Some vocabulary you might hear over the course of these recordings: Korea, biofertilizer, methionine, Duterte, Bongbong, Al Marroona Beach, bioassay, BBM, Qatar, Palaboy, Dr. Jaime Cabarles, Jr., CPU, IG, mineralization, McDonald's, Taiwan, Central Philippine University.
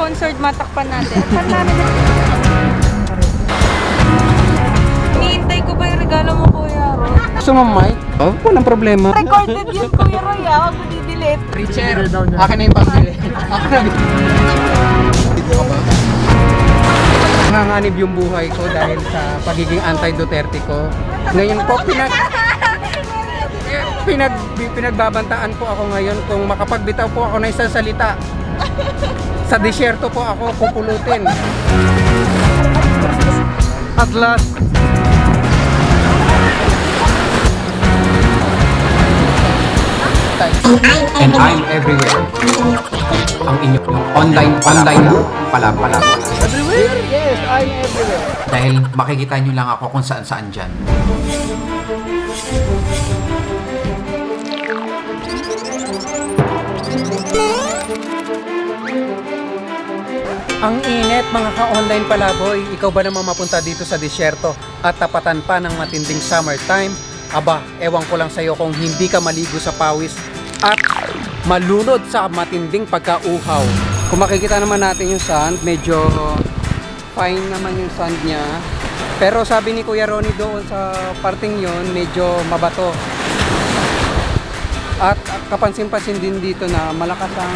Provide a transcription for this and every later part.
sponsored, matakpan natin. Saan namin na? Hinihintay ko ba yung regalo mo, Kuya Roy? Gusto mo, Mike? Oh, walang problema. Recorded yun, Kuya Roy, ah. Huwag mo didelete. Richard, akin na yung pag-delete. Akin na. Dito ka ba? Nanganib yung buhay ko dahil sa pagiging anti-Duterte ko. Ngayon po, pinagbabantaan po ako ngayon kung makapagbitaw po ako ng isang salita. Sa disyerto po ako pupulutin. At last. And I'm everywhere. Ang inyong online pala. Everywhere? Yes, I'm everywhere. Dahil makikita nyo lang ako kung saan dyan. Ang init mga ka-online palaboy, ikaw ba naman mapunta dito sa disyerto at tapatan pa ng matinding summertime? Aba, ewan ko lang sa'yo kung hindi ka maligo sa pawis at malunod sa matinding pagkauhaw. Kung makikita naman natin yung sand, medyo fine naman yung sand niya. Pero sabi ni Kuya Ronnie doon sa parting yon, medyo mabato. At kapansin-pansin din dito na malakas ang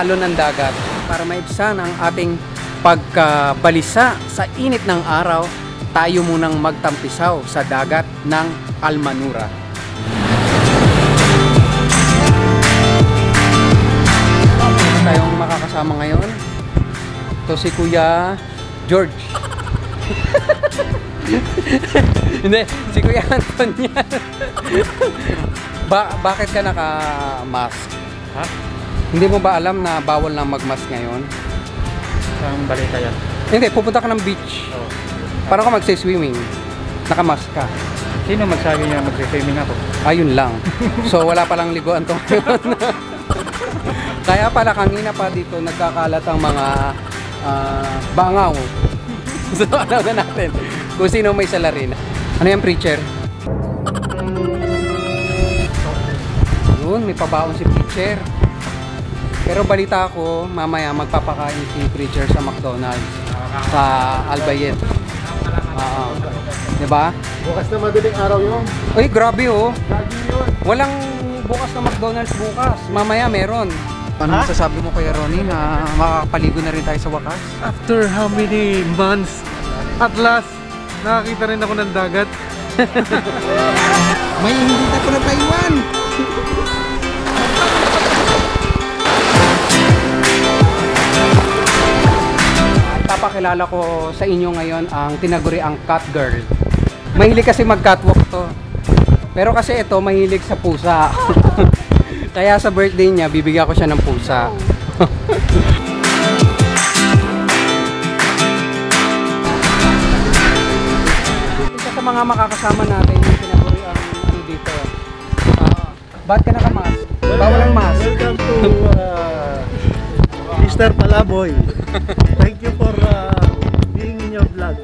alon ng dagat. Para maibsan ang ating pagkabalisa sa init ng araw, tayo munang magtampisaw sa dagat ng Al Marroona. Ito tayong makakasama ngayon. Ito si Kuya George. Hindi, si Kuya Anton yan. Bakit ka naka-mask? Ha? Hindi mo ba alam na bawal na magmask ngayon? Saan balita yan? Hindi, pupunta ka ng beach. Oo. Para ka magsiswimming, nakamask ka. Sino magsabi niya magsiswimming ako? Ayun lang. So wala palang liguan to ngayon. Kaya pala kanina pa dito nagkakalat ang mga bangaw. So alam na natin kung sino may salarin. Ano yan, preacher? Yun, may pabaon si preacher. Pero balita ko, mamaya magpapakain si preacher sa McDonald's sa Albayet. Diba? Bukas na madaling araw yun. Uy, grabe oh. Grabe yun. Walang bukas na McDonald's bukas. Mamaya meron. Ano masasabi mo Kuya Ronnie na makakapaligo na rin tayo sa wakas? After how many months, at last, nakakita rin ako ng dagat. May hindi ako na Taiwan! Papakilala ko sa inyo ngayon ang tinaguriang cat girl. Mahilig kasi mag-catwalk to. Pero kasi ito mahilig sa pusa. Kaya sa birthday niya, bibigyan ko siya ng pusa. Isa sa mga makakasama natin yung tinaguriang ano dito. Ba't ka nakamask? Bawal ang mask. Welcome to Mr. Palaboy. Thank you for being in your vlog.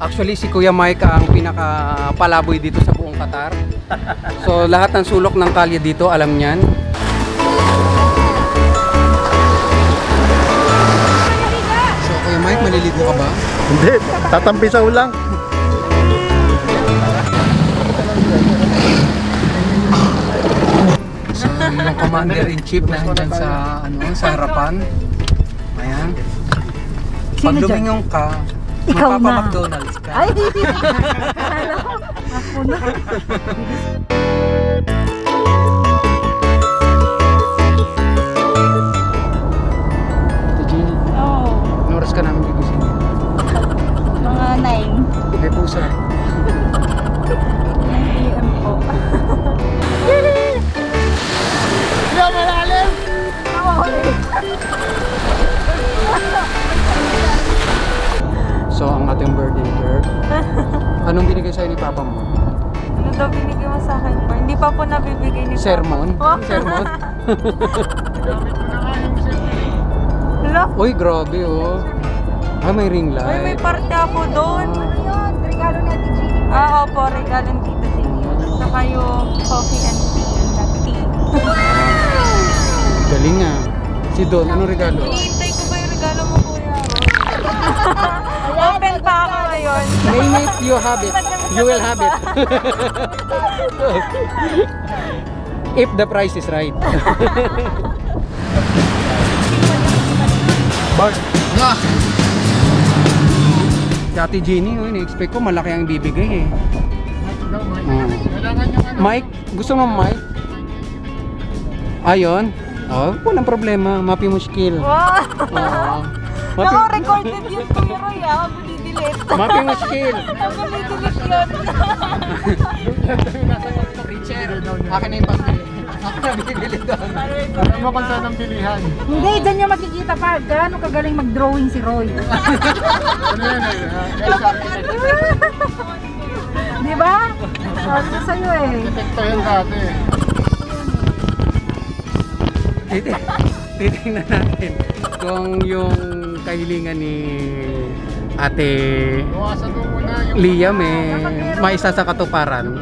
Actually, si Kuya Mike ang pinaka-palaboy dito sa buong Qatar. So, lahat ng sulok ng kalye dito, alam niyan. So, Kuya Mike, maliligo ka ba? Hindi, tatampisaw lang. So, yung commander-in-chief na dyan sa harapan. Ayan. Pag lumingong ka, magpapa-McDonald's ka. Ay, hindi. Akala ko. Ako na. Ito, Jean. Oo. Anong oras ka namin gigising? Mga 9. May pusa. 9 AM po. Diyan na lalim. So, ang ating birthday girl. Anong binigay sa'yo ni Papa mo? Ano daw binigay mo sa akin? Hindi pa po nabibigay ni Papa. Sermon? Oh. Sermon? Uy, grabe oh. Ah, may ring light. Uy, may parte ako doon. Ano yun? Regalo natin Gini. Ah, opo. Regalo ng Tito Gini. Saka yung coffee and tea. Galing ah. Si Don, anong regalo? Hinihintay ko ba yung regalo Name it, you have it. You will have it. If the price is right. Bart. Nah. Dati Jenny, ini-expect ko malaki ang bibigay eh. Mike, gusto mo Mike? Ayun. Oh, walang problema. Mapi mo skill. Wow. Naka-recorded yun Kuya Roy ah. Huwag didelete. Mapi mo skill. Huwag didelete yun. Akin na yung pambili. Akin na bibili doon. Alam mo kung saan ang bilihan. Hindi, dyan niya makikita pa. Gano'ng kagaling mag-drawing si Roy. Ano yan eh? Diba? Ano sa'yo eh? Epekto yun dati eh. Titignan natin kung yung kahilingan ni Ate Liam eh maisa sa katuparan.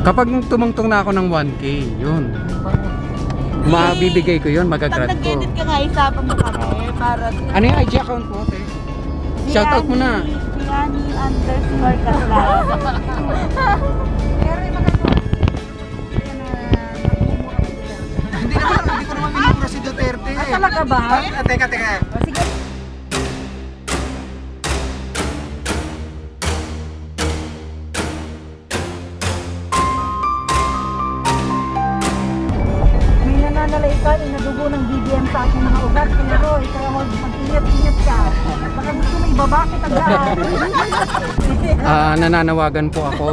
Kapag tumungtong na ako ng 1K, yun. Mabibigay ko yun, magagrad ko. Nag-edit ka nga, isapan mo kami. Ano yung IG account mo? Shoutout mo na. Liani_Kaslab. Talaga ba? Teka, teka. Sige. May nananalaitan, inadugo ng BBM sa aking mga ugat. Kaya Roy, kaya mag-ingat-ingat ka. Baka gusto mo ibabakit agad. Nananawagan po ako.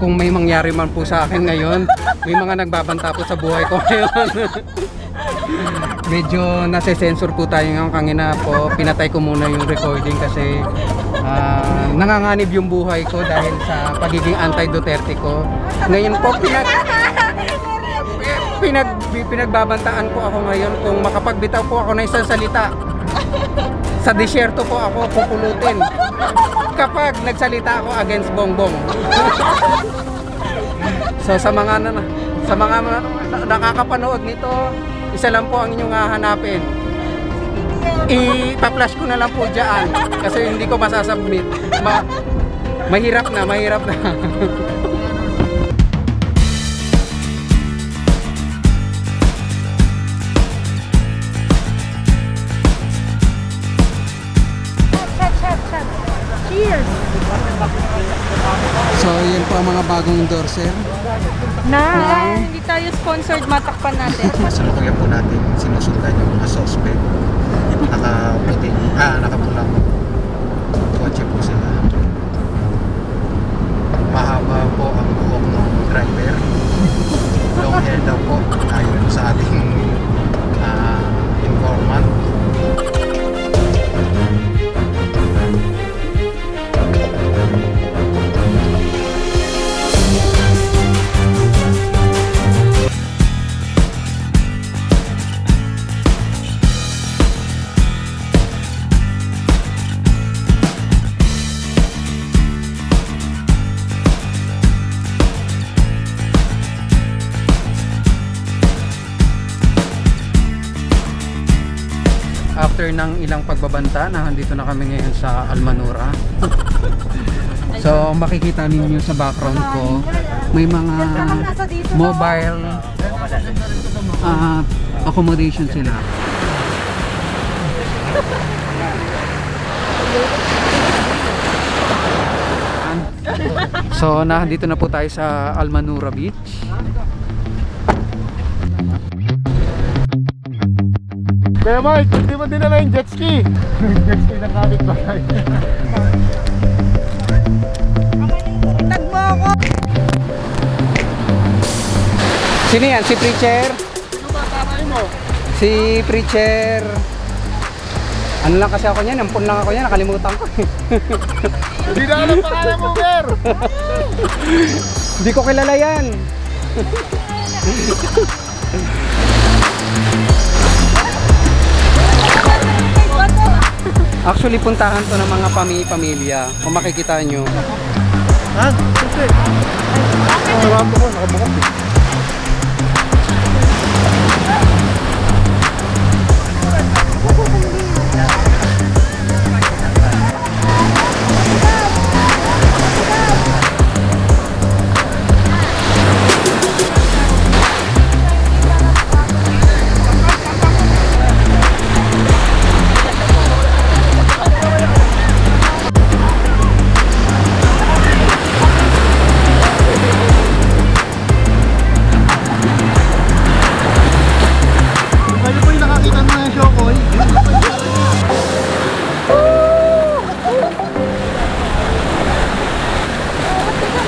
Kung may mangyari man po sa akin ngayon, may mga nagbabanta po sa buhay ko ngayon. Medyo nase-sensor po tayo ng kangina po. Pinatay ko muna yung recording kasi nanganganib yung buhay ko dahil sa pagiging anti-Duterte ko. Ngayon po pinagbabantaan po ako ngayon kung makapagbitaw po ako ng isang salita. Sa disyerto po ako pupulutin kapag nagsalita ako against Bongbong. So sa mga nakakapanood nito, isa lang po ang inyong hahanapin. Ipa-flash ko na lang po dyan kasi hindi ko masasubmit. Mahirap na. Cheers! So, yun po ang mga bagong endorser. Hindi tayo sponsored, matakpan natin. Masalukuyan po natin, sinusundan yung mga suspect. Nakapulang kotse po sila. Mahaba po ang buhok ng driver. Long hair daw po, ayon po sa ating informant. After ng ilang pagbabanta, nandito na kami ngayon sa Al Marroona. So makikita ninyo sa background ko, may mga mobile accommodation sila. So nandito na po tayo sa Al Marroona Beach. Kaya Mike, hindi mo dinala yung jet ski. Jet ski ng kapit bahay. Tagbo ako! Sino yan? Si Preacher? Ano ba tatay mo? Si Preacher. Ano lang kasi ako niyan? Ampun lang ako niyan. Nakalimutan ko. Hindi na alam pangalan mo, Ger! Hindi ko kilala yan. Actually, puntahan to ng mga pamilya. Kung makikita nyo. Ha? Siyempre. Marami ko. Nakabukap eh.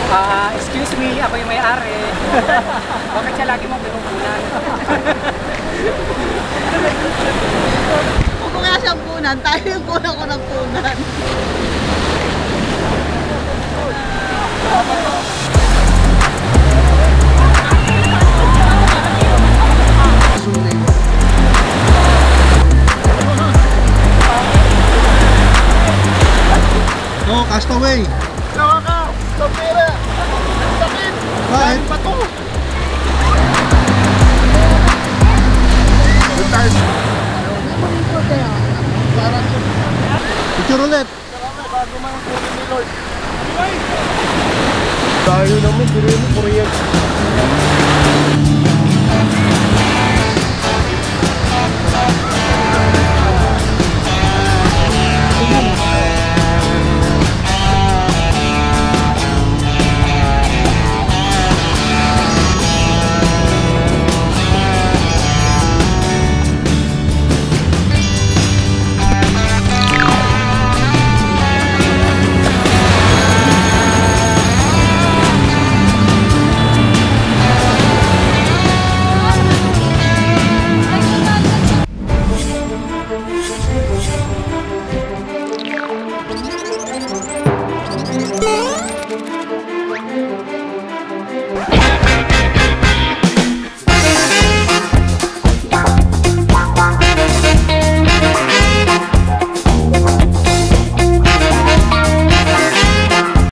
Excuse me, ako yung may-ari. Bakit siya lagi mong pinupunan? Kung kaya siyang punan, tayo yung kulang ko ng punan. No, castaway! Nawa ka! Kapira! Sakit! Bakit? Bakit pa to? Good time! Picture ulit! Bago man ang puri ni Lord! Tayo naman, puri ni Korea!